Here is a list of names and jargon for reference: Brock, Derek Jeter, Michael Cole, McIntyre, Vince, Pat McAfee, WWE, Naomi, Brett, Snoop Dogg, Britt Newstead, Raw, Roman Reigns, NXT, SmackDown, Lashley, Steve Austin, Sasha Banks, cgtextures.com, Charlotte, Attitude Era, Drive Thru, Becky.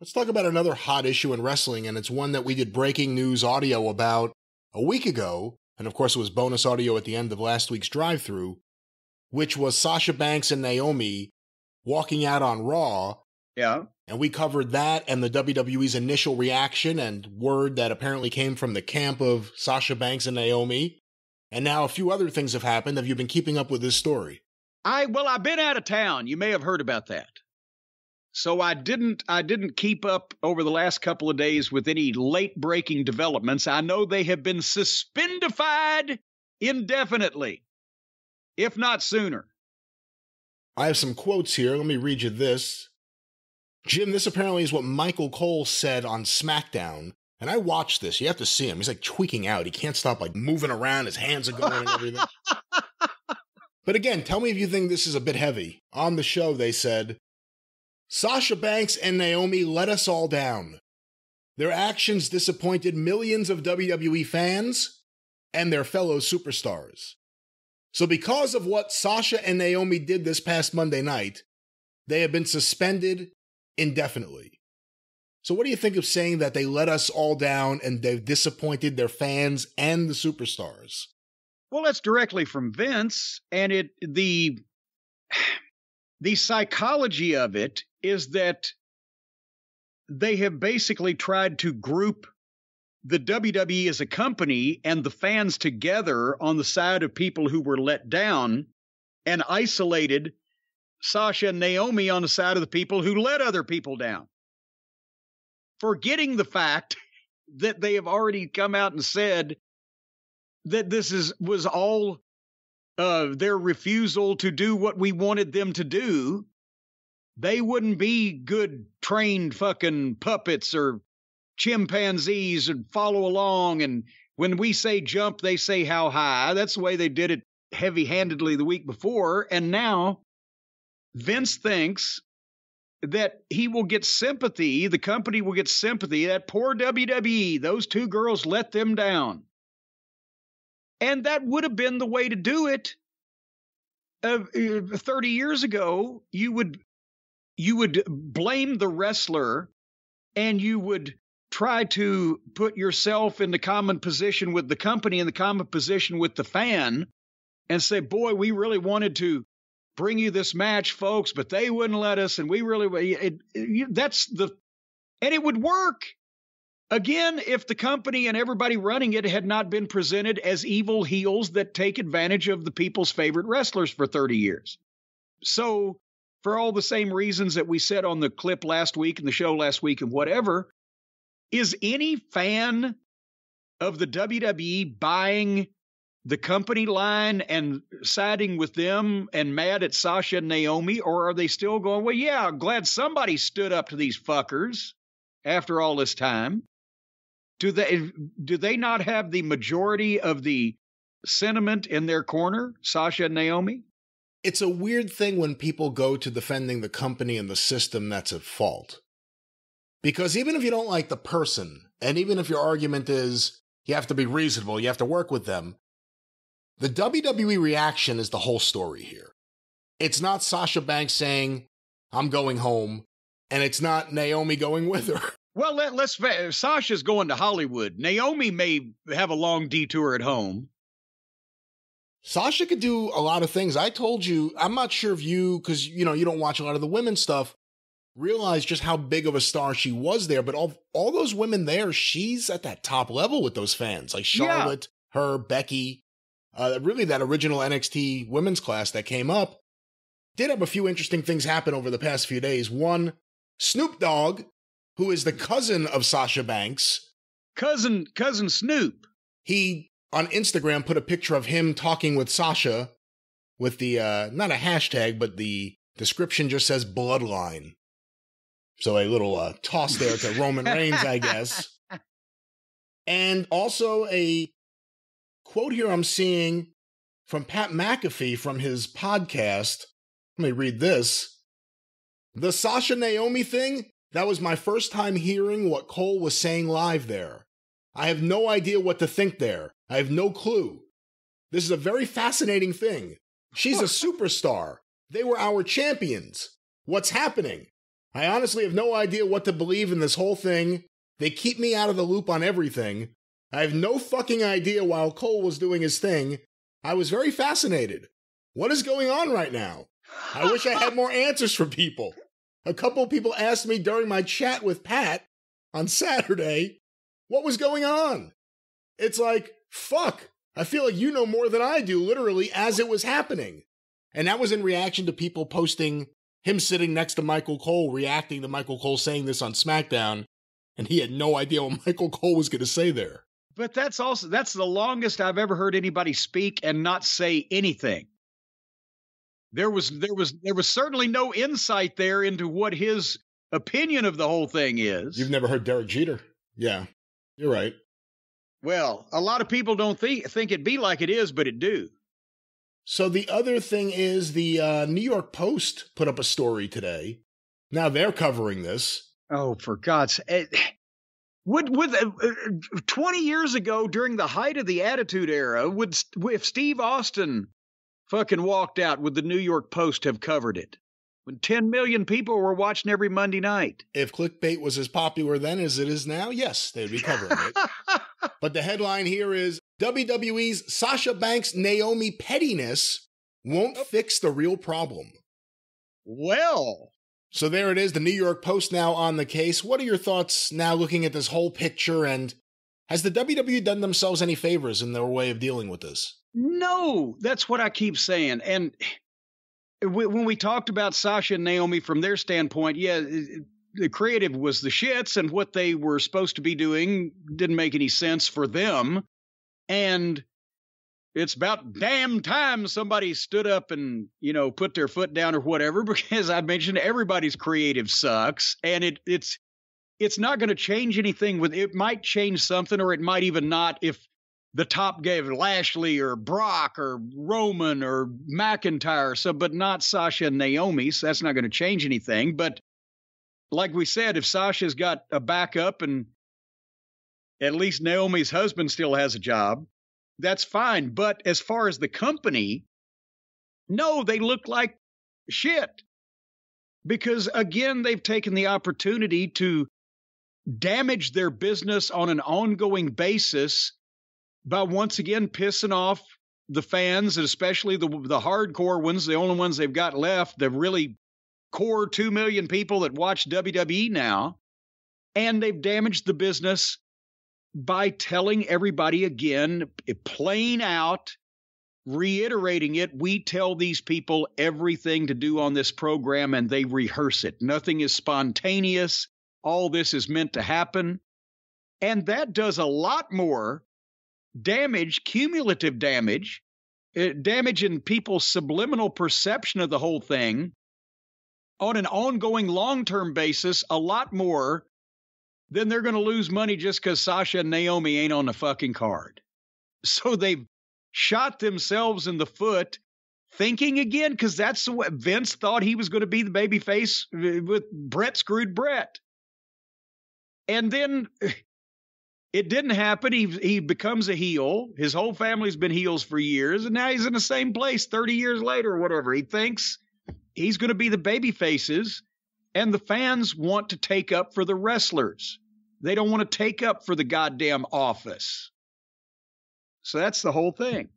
Let's talk about another hot issue in wrestling, and it's one that we did breaking news audio about a week ago, and of course it was bonus audio at the end of last week's drive-thru, which was Sasha Banks and Naomi walking out on Raw. Yeah. And we covered that and the WWE's initial reaction and word that apparently came from the camp of Sasha Banks and Naomi. And now a few other things have happened. Have you been keeping up with this story? Well, I've been out of town. You may have heard about that. So I didn't keep up over the last couple of days with any late-breaking developments. I know they have been suspendified indefinitely, if not sooner. I have some quotes here. Let me read you this. Jim, this apparently is what Michael Cole said on SmackDown. And I watched this. You have to see him. He's like tweaking out. He can't stop like moving around. His hands are going and everything. But again, tell me if you think this is a bit heavy. On the show, they said, Sasha Banks and Naomi let us all down. Their actions disappointed millions of WWE fans and their fellow superstars. So because of what Sasha and Naomi did this past Monday night, they have been suspended indefinitely. So what do you think of saying that they let us all down and they've disappointed their fans and the superstars? Well, that's directly from Vince, and the psychology of it is that they have basically tried to group the WWE as a company and the fans together on the side of people who were let down, and isolated Sasha and Naomi on the side of the people who let other people down, forgetting the fact that they have already come out and said that this was all their refusal to do what we wanted them to do. They wouldn't be good trained fucking puppets or chimpanzees and follow along. And when we say jump, they say how high. That's the way they did it heavy-handedly the week before. And now Vince thinks that he will get sympathy. The company will get sympathy. That poor WWE, those two girls let them down. And that would have been the way to do it. 30 years ago, you would blame the wrestler and you would try to put yourself in the common position with the company and the common position with the fan and say, boy, we really wanted to bring you this match, folks, but they wouldn't let us, and we really... And it would work. Again, if the company and everybody running it had not been presented as evil heels that take advantage of the people's favorite wrestlers for 30 years. So, for all the same reasons that we said on the clip last week and the show last week and whatever, is any fan of the WWE buying the company line and siding with them and mad at Sasha and Naomi? Or are they still going, well, yeah, I'm glad somebody stood up to these fuckers after all this time? Do they not have the majority of the sentiment in their corner, Sasha and Naomi? It's a weird thing when people go to defending the company and the system that's at fault. Because even if you don't like the person, and even if your argument is you have to be reasonable, you have to work with them, the WWE reaction is the whole story here. It's not Sasha Banks saying, I'm going home, and it's not Naomi going with her. Well, let's Sasha's going to Hollywood. Naomi may have a long detour at home. Sasha could do a lot of things. I told you, I'm not sure if you, because you know you don't watch a lot of the women's stuff, realize just how big of a star she was there. But all those women there, she's at that top level with those fans, like Charlotte, yeah. Her, Becky. Really, that original NXT women's class that came up did have a few interesting things happen over the past few days. One, Snoop Dogg, who is the cousin of Sasha Banks. Cousin Snoop. He, on Instagram, put a picture of him talking with Sasha with the, not a hashtag, but the description just says bloodline. So a little toss there to Roman Reigns, I guess. And also a quote here I'm seeing from Pat McAfee from his podcast. Let me read this. The Sasha Naomi thing, that was my first time hearing what Cole was saying live there. I have no idea what to think there. I have no clue. This is a very fascinating thing. She's a superstar. They were our champions. What's happening? I honestly have no idea what to believe in this whole thing. They keep me out of the loop on everything. I have no fucking idea while Cole was doing his thing. I was very fascinated. What is going on right now? I wish I had more answers for people. A couple of people asked me during my chat with Pat on Saturday, what was going on? It's like, fuck, I feel like you know more than I do, literally, as it was happening. And that was in reaction to people posting him sitting next to Michael Cole, reacting to Michael Cole saying this on SmackDown, and he had no idea what Michael Cole was going to say there. But that's the longest I've ever heard anybody speak and not say anything. There was certainly no insight there into what his opinion of the whole thing is. You've never heard Derek Jeter. Yeah, you're right. Well, a lot of people don't think it be like it is, but it do. So the other thing is the New York Post put up a story today. Now they're covering this. Oh, for God's sake. Would 20 years ago, during the height of the Attitude Era, if Steve Austin fucking walked out, would the New York Post have covered it? When 10 million people were watching every Monday night. If clickbait was as popular then as it is now, yes, they'd be covering it. But the headline here is, WWE's Sasha Banks Naomi pettiness won't fix the real problem. Well. So there it is, the New York Post now on the case. What are your thoughts now looking at this whole picture, and has the WWE done themselves any favors in their way of dealing with this? No, that's what I keep saying. And when we talked about Sasha and Naomi from their standpoint, yeah, the creative was the shits, and what they were supposed to be doing didn't make any sense for them. And it's about damn time somebody stood up and, you know, put their foot down or whatever, because I mentioned everybody's creative sucks, and it's not going to change anything. With it might change something, or it might even not, if the top gave Lashley or Brock or Roman or McIntyre, so, but not Sasha and Naomi, so that's not going to change anything. But like we said, if Sasha's got a backup and at least Naomi's husband still has a job, that's fine. But as far as the company, no, they look like shit. Because, again, they've taken the opportunity to damage their business on an ongoing basis by once again pissing off the fans, and especially the hardcore ones, the only ones they've got left, the really core 2 million people that watch WWE now. And they've damaged the business by telling everybody again, plain out, reiterating it, we tell these people everything to do on this program and they rehearse it. Nothing is spontaneous. All this is meant to happen. And that does a lot more damage, cumulative damage, damage in people's subliminal perception of the whole thing on an ongoing long-term basis, a lot more than they're going to lose money just because Sasha and Naomi ain't on the fucking card. So they've shot themselves in the foot, thinking again, because that's what Vince thought he was going to be, the babyface with Brett screwed Brett. And then it didn't happen. He becomes a heel. His whole family's been heels for years, and now he's in the same place 30 years later or whatever. He thinks he's going to be the babyfaces, and the fans want to take up for the wrestlers. They don't want to take up for the goddamn office. So that's the whole thing.